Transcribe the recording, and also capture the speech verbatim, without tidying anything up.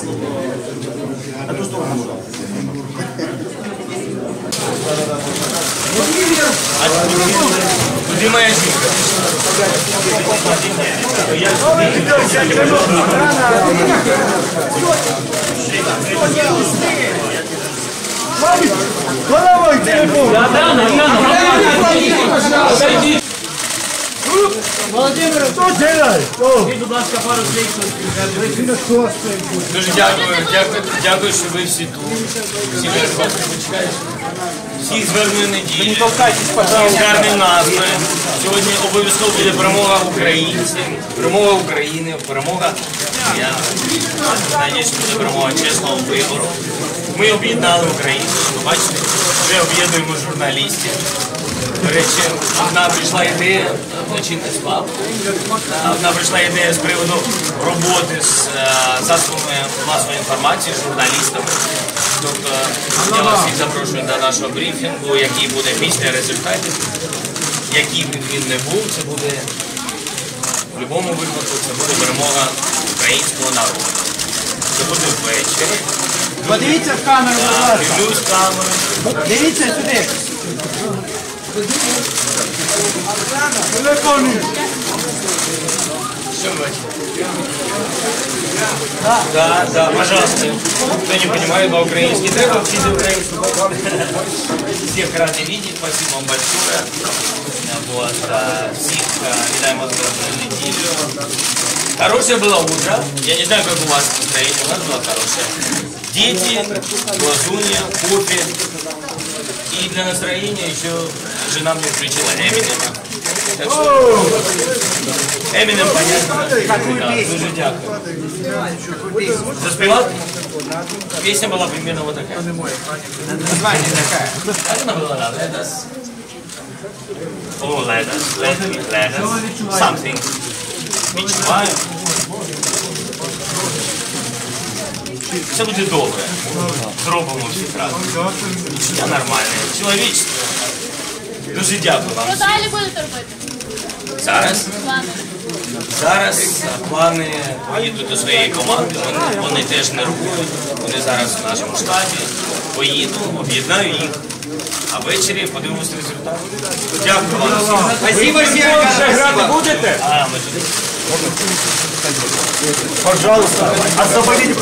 А то что он ушел? Где моя симка? Володимир, что делаешь? Скажіть, будь ласка, пару слів. Дуже дякую, дякую, дякую, що ви всі тут. Всі вас почекають. Всіх з верної неділі. З гарним настроєм. Сьогодні обов'язково буде перемога українців, перемога України, перемога. Я надіюсь, буде перемога чесного вибору. Ми об'єднали українців. Бачите, вже об'єднуємо журналістів. До речі, одна прийшла ідея, злочинний склад, одна прийшла ідея з приводу роботи з засобами масової інформації, з журналістами. Тобто я вас всіх запрошую до нашого брифінгу, який буде після результатів, який б він не був, це буде в будь-якому випадку, це буде перемога українського народу. Це буде ввечері. Подивіться в камеру, будь ласка. Дивлюсь в камеру. Дивіться сюди. Да, да, пожалуйста. Кто не понимает по-украински, да, вообще за украинскую. Всех рады видеть, спасибо вам большое. Вот, всех видаем вас на неделю. Хорошее было утро. Я не знаю, как у вас настроение, у нас было хорошее. Дети, глазунья, кофе. И для настроения еще жена мне включила Еминема. Так что Еминем понятно. Дуже дякую. Заспевал? Песня была примерно вот такая. Название такая. Как она была? Let us. Oh, let us, let me, let us. Something. Мечтаю. Все будет добре. Зробимо всі разом. Я нормальне. Чоловічство. Дуже дякую вам. Що далі будете робити? Зараз? Зараз плани поїдуть до своєї команди. Вони, вони теж нервують. Вони зараз в нашому штаті. Поїду, об'єднаю їх. А ввечері подивимось результат. Дякую вам всім. Спасибо, Сірка. Грати будете? А, ми туди. Пожалуйста, освободите.